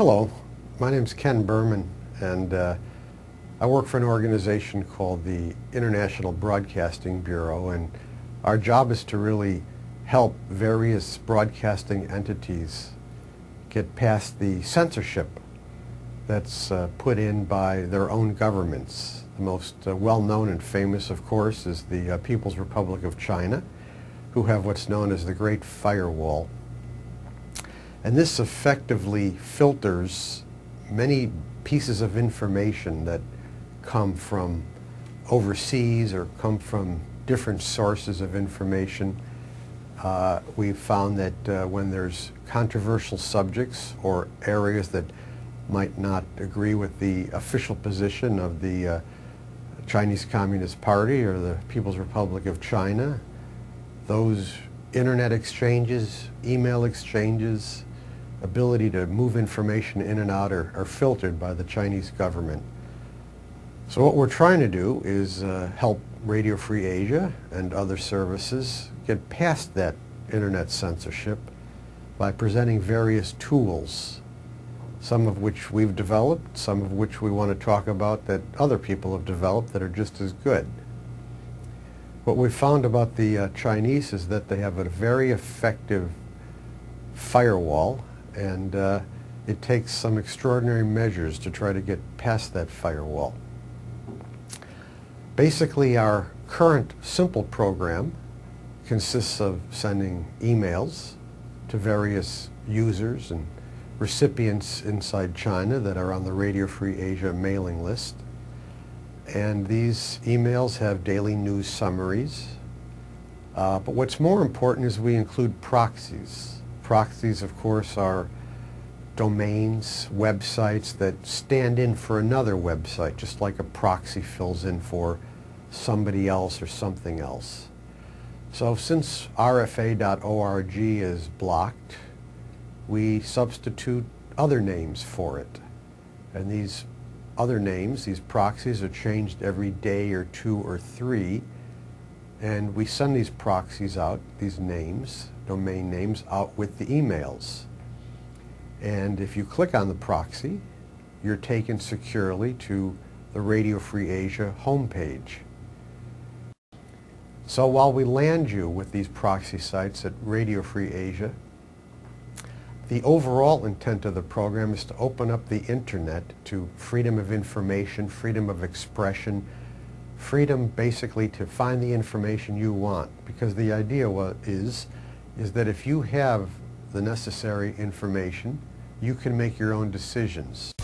Hello, my name is Ken Berman, and I work for an organization called the International Broadcasting Bureau, and our job is to really help various broadcasting entities get past the censorship that's put in by their own governments. The most well-known and famous, of course, is the People's Republic of China, who have what's known as the Great Firewall. And this effectively filters many pieces of information that come from overseas or come from different sources of information. We've found that when there's controversial subjects or areas that might not agree with the official position of the Chinese Communist Party or the People's Republic of China, those internet exchanges, email exchanges, ability to move information in and out are filtered by the Chinese government. So what we're trying to do is help Radio Free Asia and other services get past that internet censorship by presenting various tools, some of which we've developed, some of which we want to talk about that other people have developed that are just as good. What we've found about the Chinese is that they have a very effective firewall, and it takes some extraordinary measures to try to get past that firewall. Basically, our current simple program consists of sending emails to various users and recipients inside China that are on the Radio Free Asia mailing list. And these emails have daily news summaries. But what's more important is we include proxies. Proxies, of course, are domains, websites that stand in for another website, just like a proxy fills in for somebody else or something else. So since rfa.org is blocked, we substitute other names for it. And these other names, these proxies, are changed every day or two or three, and we send these proxies out, these names, domain names, out with the emails. And if you click on the proxy, you're taken securely to the Radio Free Asia homepage. So while we land you with these proxy sites at Radio Free Asia, the overall intent of the program is to open up the internet to freedom of information, freedom of expression, freedom basically to find the information you want. Because the idea is that if you have the necessary information, you can make your own decisions.